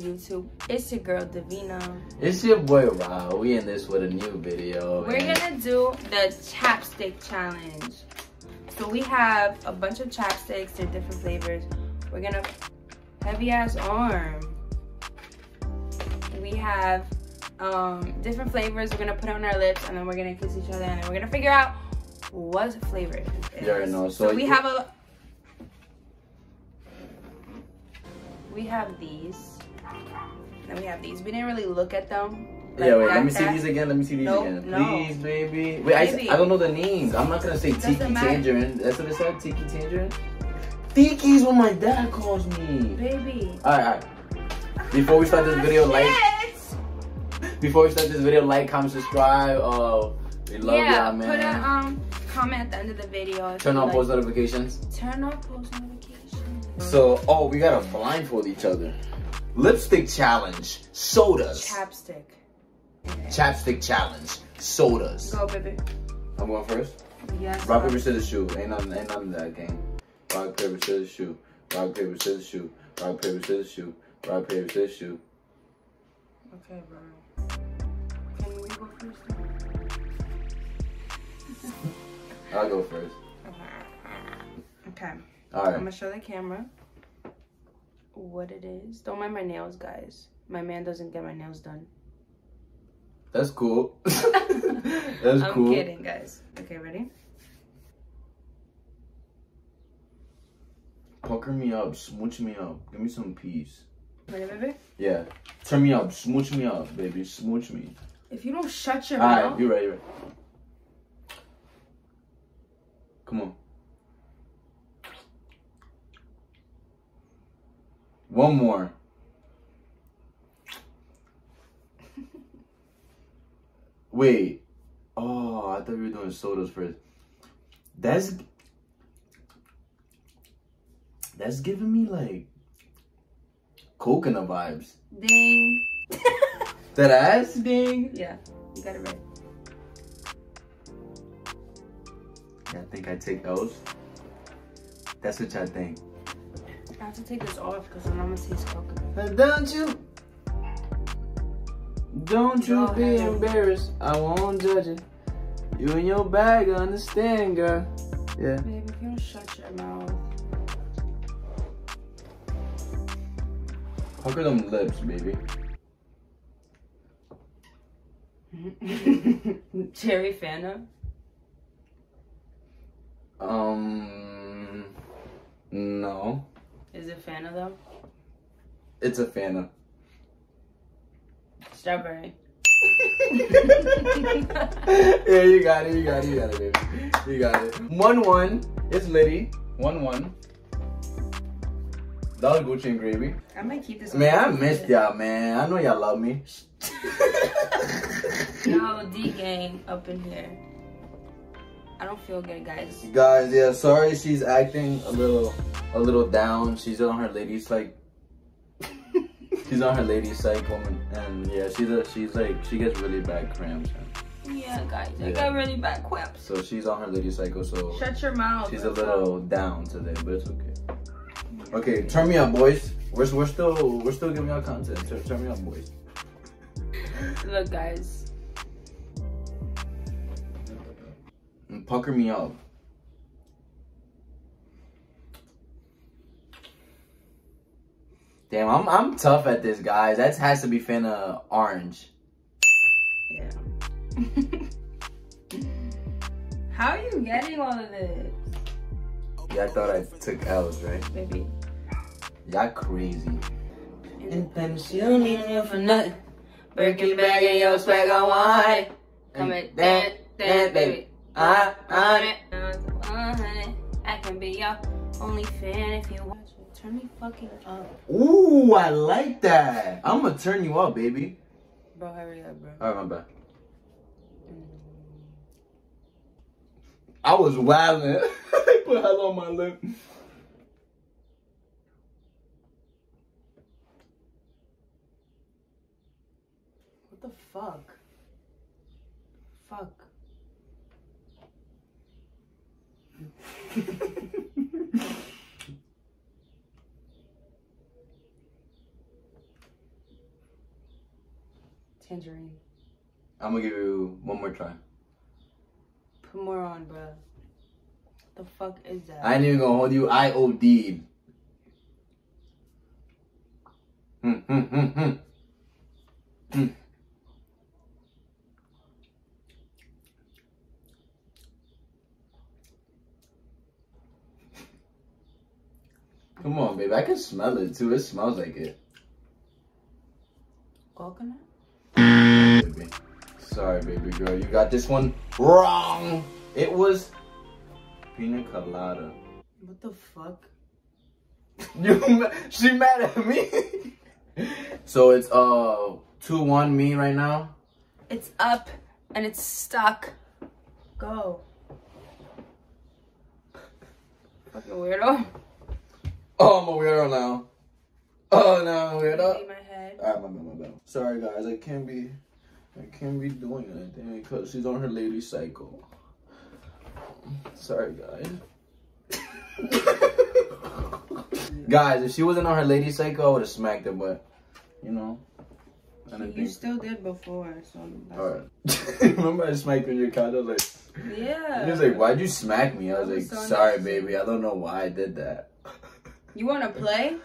to YouTube. It's your girl Devina. It's your boy Rob. We in this with a new video. We're gonna do the chapstick challenge. So we have a bunch of chapsticks. They're different flavors. We're gonna heavy ass arm. We have different flavors. We're gonna put on our lips and then we're gonna kiss each other and then we're gonna figure out what flavor it is. Yeah, no, so we have a. We have these, and we have these. We didn't really look at them. Like, yeah, wait, let me see these again. Let me see these again. No. Please, baby. Wait, I don't know the names. I'm not going to say Tiki Tangerine. That's what it said? Tiki Tangerine? Tiki's what my dad calls me. Baby. All right. Before we start this video, like, comment, subscribe. We love y'all, man. Put a comment at the end of the video. Turn on post notifications. Turn on post notifications. So, oh, we gotta blindfold each other. Lipstick challenge, sodas. Chapstick. Chapstick challenge, sodas. Go, baby. I'm going first? Yes. Rock, paper, scissors, shoe. Ain't nothing that game. Rock, paper, scissors, shoe. Rock, paper, scissors, shoe. Rock, paper, scissors, shoe. Rock, paper, scissors, shoe. Okay, bro. Can we go first? I'll go first. Okay. All right. I'm gonna show the camera what it is. Don't mind my nails, guys. My man doesn't get my nails done. That's cool. I'm kidding, guys. Okay, ready? Pucker me up, smooch me up. Give me some peace. Ready, baby? Yeah. Turn me up, smooch me up, baby. Smooch me. If you don't shut your mouth. All right, you're right. Come on. One more. Wait. Oh, I thought we were doing sodas first. That's giving me like coconut vibes. Ding. That ass? Ding. Yeah, you got it right. I think I take those. That's what y'all think. I have to take this off because I'm gonna taste coconut. Don't you be embarrassed. I won't judge it. You and your bag understand, girl. Yeah. Baby, if you don't shut your mouth. Pucker them lips, baby. Cherry Fanta. No. Is it Fanta though? It's a Fanta. Strawberry. Yeah, you got it, baby. You got it. 1-1. It's Liddy. 1-1. That was Gucci and gravy. I might keep this. Man, I missed y'all, man. I know y'all love me. Y'all D gang up in here. I don't feel good, guys. Guys, yeah, sorry she's acting a little down. She's on her lady psych. She's on her lady psych woman, and yeah, she's like, she gets really bad cramps. Yeah, guys, I got really bad cramps. So she's on her lady psycho, so shut your mouth. She's a little down today, but it's okay. Okay, turn me up, boys. We're still giving y'all content. Turn me up, boys. Look, guys. And pucker me up. Damn, I'm tough at this, guys. That has to be Fanta orange. Yeah. How are you getting all of this? Yeah, I thought I took L's, right? Baby. Y'all crazy. And you don't need me for nothing. Breaking back in your swag on wine. Come at that, baby. I own it. I can be your only fan if you want to. Turn me fucking up. Ooh, I like that. I'm gonna turn you up, baby. Bro, hurry up, bro. Alright, my bad. I was wildin'. I put hello on my lip. What the fuck? Fuck. Tangerine. I'm gonna give you one more try. Put more on, bro. The fuck is that? I ain't even gonna hold you. I OD'd. Come on, babe. I can smell it too. It smells like it. Coconut? Baby. Sorry, baby girl. You got this one wrong. It was pina colada. What the fuck? She mad at me. So it's 2-1 me right now. It's up and it's stuck. Go. Fucking weirdo. Oh, I'm a weirdo now. Oh no, I'm a weirdo. Alright, my bad. Sorry guys, I can't be doing anything because she's on her lady cycle. Sorry guys. Guys, if she wasn't on her lady cycle, I would have smacked her, but you know. You still did before, so. Alright. Remember I smacked you in your couch? I was like, yeah. He was like, why'd you smack me? I was like, so sorry, baby. I don't know why I did that. You wanna play?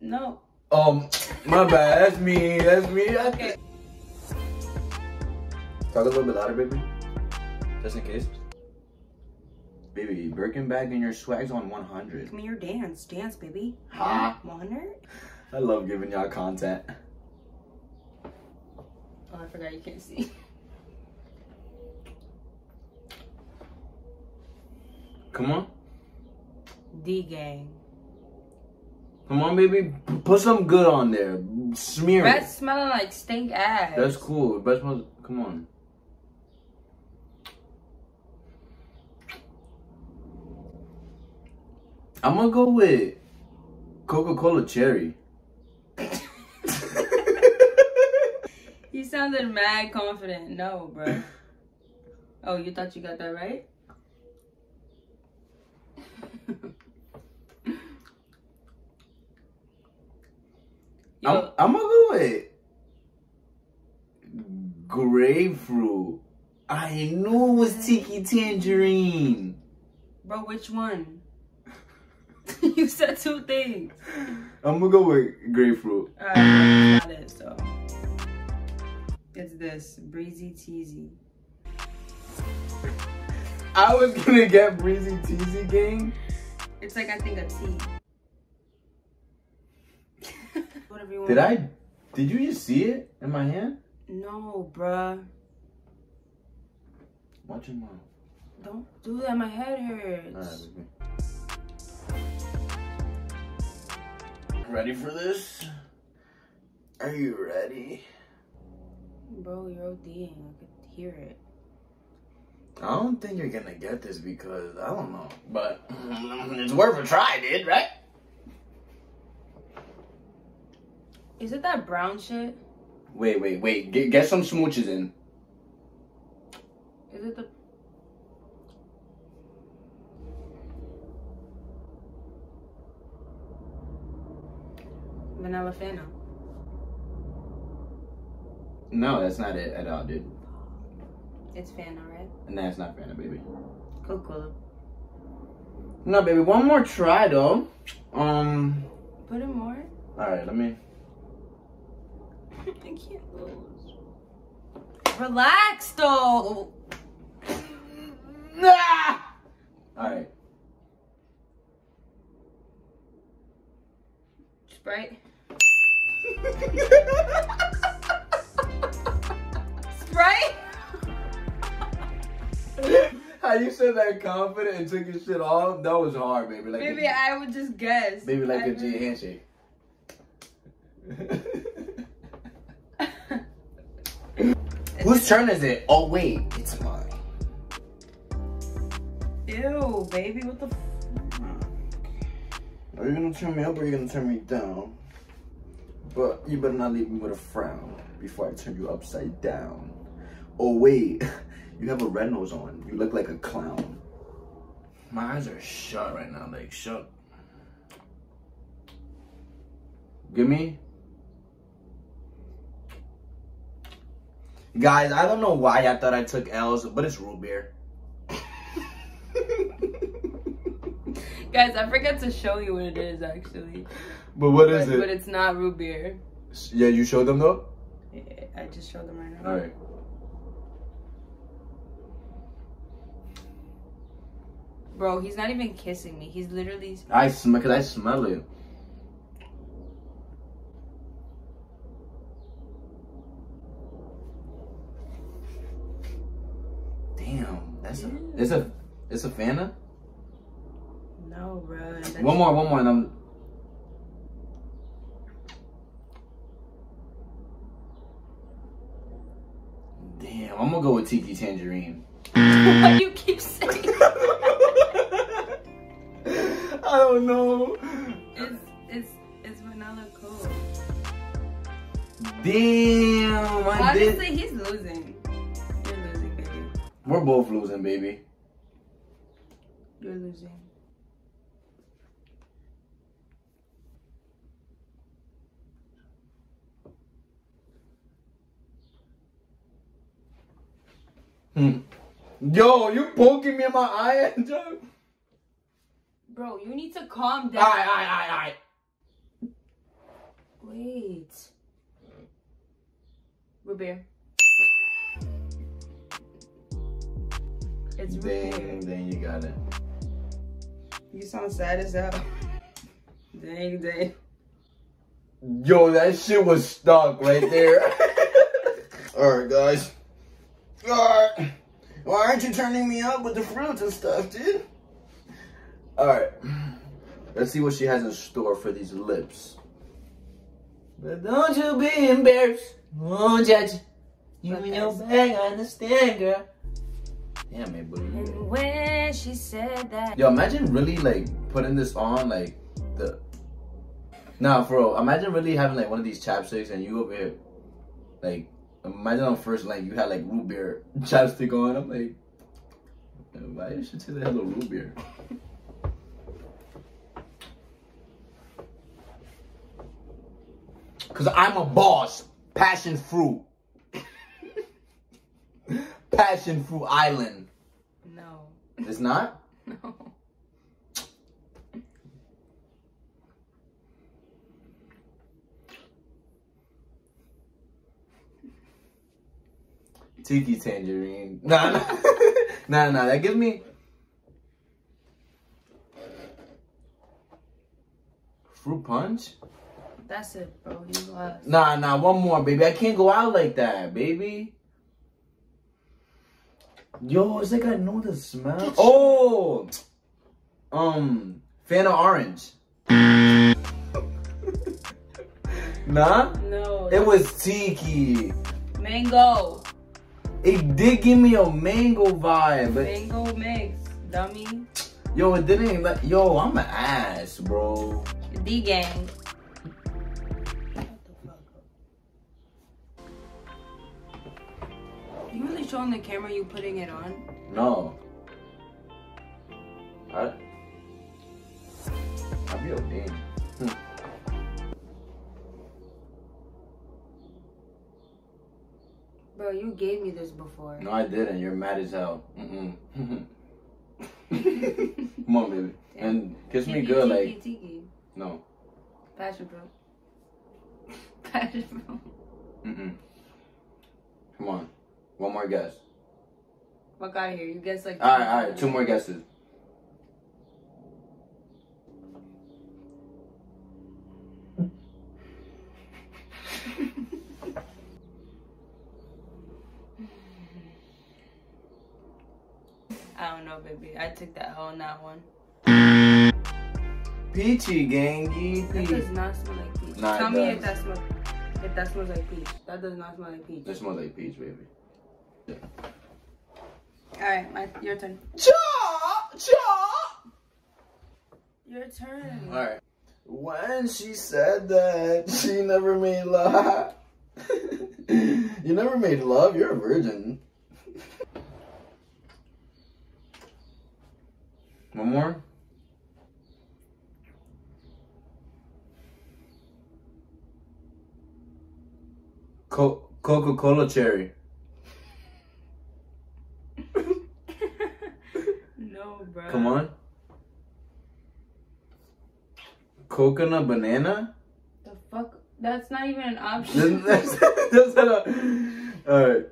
No. My bad. That's me. Okay. Talk a little bit louder, baby. Just in case. Baby, Birkenbag and your swag's on 100. Give me your dance. Dance, baby. Ha. 100? I love giving y'all content. Oh, I forgot you can't see. Come on. D-gang. Come on, baby. Put some good on there. Smear it. Breath smelling like stink ass. That's cool. Breath smells... Come on. I'm gonna go with Coca-Cola cherry. You sounded mad confident. No, bro. Oh, you thought you got that right? I'm gonna go with grapefruit. I knew it was Tiki Tangerine. Bro, which one? You said two things. I'm gonna go with grapefruit. Alright, got it, so. It's this, Breezy Teasy. I was gonna get Breezy Teasy, gang. It's like, I think, a tea. Whatever you want. Did you just see it in my hand? No, bruh. Watch your mouth. Don't do that, my head hurts. Alright, okay. Ready for this? Are you ready? Bro, you're ODing. I could hear it. I don't think you're gonna get this because I don't know, but it's worth a try, dude, right? Is it that brown shit? Wait. Get some smooches in. Is it the... Vanilla Fanta. No, that's not it at all, dude. It's Fanta, right? No, it's not Fanta, baby. Coca-Cola. No, baby, one more try, though. Put in more? Alright, let me... I can't lose. Relax, though! Alright. Sprite. Sprite? How you said that confident and took your shit off? That was hard, baby. Like baby, I would just guess. Baby, like I a G handshake. Whose turn is it? Oh, wait. It's mine. Ew, baby. What the f... Are you gonna turn me up or are you gonna turn me down? But you better not leave me with a frown before I turn you upside down. Oh wait, you have a red nose on. You look like a clown. My eyes are shut right now, like shut. Give me Guys, I don't know why I thought I took L's, but it's root beer. Guys, I forgot to show you what it is, actually. But what is it? But it's not root beer. Yeah, you showed them, though? Yeah, I just showed them right now. All right. Bro, he's not even kissing me. He's literally... I smell it. Damn, that's yeah. It's a Fanta? No, bro. That's... One more, and I'm... Damn, I'm gonna go with Tiki Tangerine. What do you keep saying? I don't know. It's vanilla coke. Damn, honestly, he's losing. You're losing, baby. We're both losing, baby. You're losing. Yo, you poking me in my eye, Andrew? Bro, you need to calm down. Aye. Wait. Root beer. It's root beer. Dang, you got it. You sound sad as hell. Dang. Yo, that shit was stuck right there. Alright, guys. Alright. Why aren't you turning me up with the fruits and stuff, dude? Alright, let's see what she has in store for these lips. But don't you be embarrassed. Won't judge. You and your bag, I understand, girl. Damn it, buddy. And when she said that... Yo, imagine really, like, putting this on, like, the... Nah, bro, imagine really having, like, one of these chapsticks and you over here, like, imagine on first night you had, like, root beer chapstick on. I'm like, why you should say the hell of root beer? Cause I'm a boss. Passion fruit. Passion fruit island. No. It's not? No. Tiki tangerine. Nah. That gives me fruit punch. That's it, bro. You lost. Nah, one more, baby. I can't go out like that, baby. Yo, it's like I know the smell. Oh! Fanta Orange. Nah? No. It was Tiki. Mango. It did give me a mango vibe. But... Mango mix, dummy. Yo, it didn't like... Yo, I'm an ass, bro. D-gang. Showing the camera you putting it on? No. I'll be okay. Bro, you gave me this before. No, I didn't. You're mad as hell. Come on, baby. Damn. And kiss me good, like. Tiki. No. Passion, bro. Passion, bro. Come on. One more guess. Fuck out of here. You guess like... Alright. 2 more guesses. I don't know, baby. I took that hole on that one. Peachy, gangy. That does not smell like peach. Nah, tell me if that smells like peach. That does not smell like peach. That smells like peach, baby. Yeah. Alright, your turn. Chop! Your turn. Alright. When she said that she never made love. You never made love, you're a virgin. One more? Coca-Cola cherry. bro. Come on. Coconut banana? The fuck? That's not even an option. That's not a... Alright.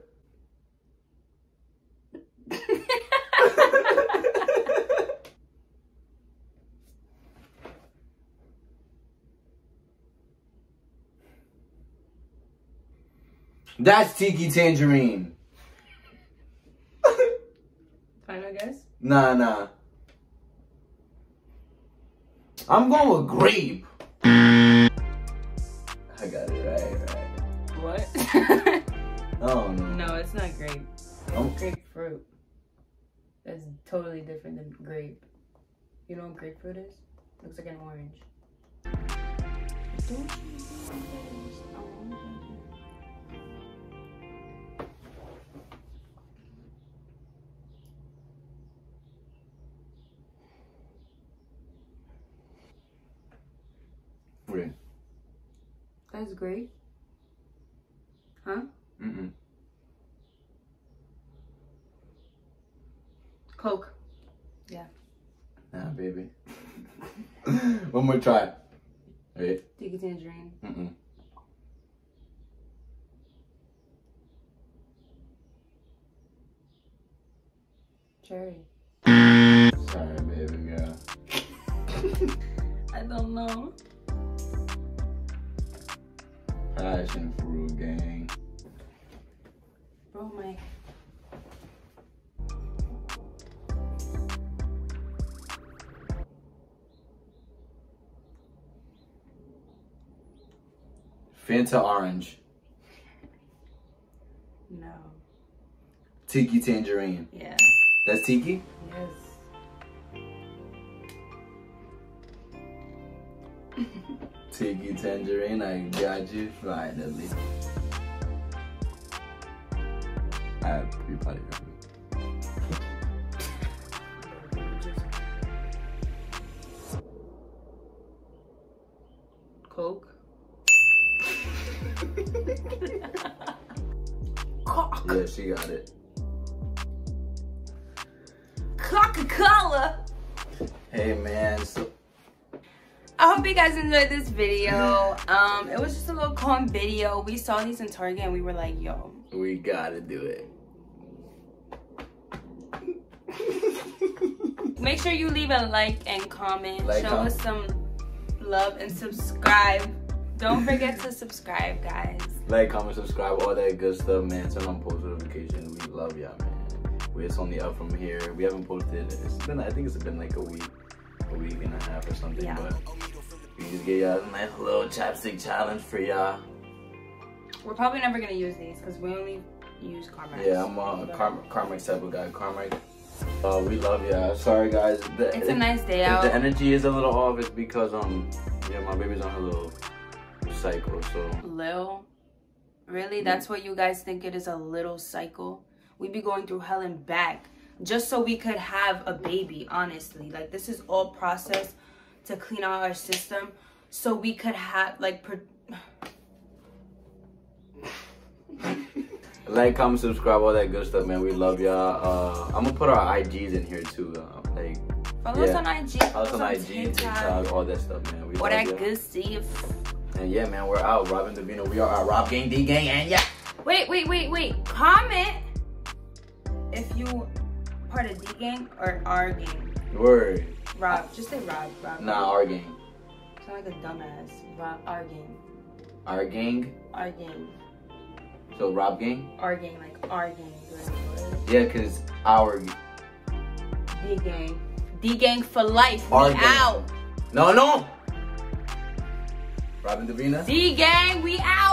That's Tiki Tangerine. Final guess? Nah. I'm going with grape. I got it right. What? Oh no. No, it's not grape. It's grapefruit. That's totally different than grape. You know what grapefruit is? Looks like an orange. That's great. Huh? Mm-mm. Coke. Yeah. Nah, baby. One more try. Right? Tiki Tangerine. Mm-mm. Cherry. Sorry, baby girl. I don't know. Passion fruit gang. Oh my. Fanta orange. No. Tiki tangerine. Yeah. That's Tiki? Yes. Tiki Tangerine, I got you finally. I have pre-potty ready. Coke? Coke! Yeah, she got it. Coca-Cola! Hey man, so... I hope you guys enjoyed this video. It was just a little calm video. We saw these in Target and we were like, yo, we gotta do it. Make sure you leave a like and comment. Show us some love and subscribe. Don't forget to subscribe, guys. Like, comment, subscribe, all that good stuff, man. Turn on post notifications. We love y'all, man. It's only up from here. We haven't posted. I think it's been like a week and a half or something, yeah. But we just get y'all a nice little chapstick challenge for y'all. We're probably never gonna use these because we only use Carmike. Yeah, I'm a Carmike type of guy. Carmike. We love y'all. Sorry guys. It's a nice day out. The energy is a little off. It's because yeah, my baby's on her little cycle. So Lil, really, that's what you guys think it is, a little cycle? We be going through hell and back just so we could have a baby, honestly. Like, this is all process to clean out our system so we could have, like... Like, comment, subscribe, all that good stuff, man. We love y'all. I'm gonna put our IGs in here, too. Like, follow us on IG. Follow us on IG, TikTok, all that stuff, man. We love y'all. All that good stuff. And, yeah, man, we're out. Rob and Devina, we are our Rob Gang, D Gang, and yeah. Wait. Comment if you... part of D gang or our gang? Word. Rob. Just say Rob. Rob. Nah, our gang. Sound like a dumbass. Rob. Our gang. Our gang? Our gang. So Rob gang? Our gang. Like our gang. Yeah, because our... D gang. D gang for life. Our we gang. Out. No. Rob and Devina. D gang. We out.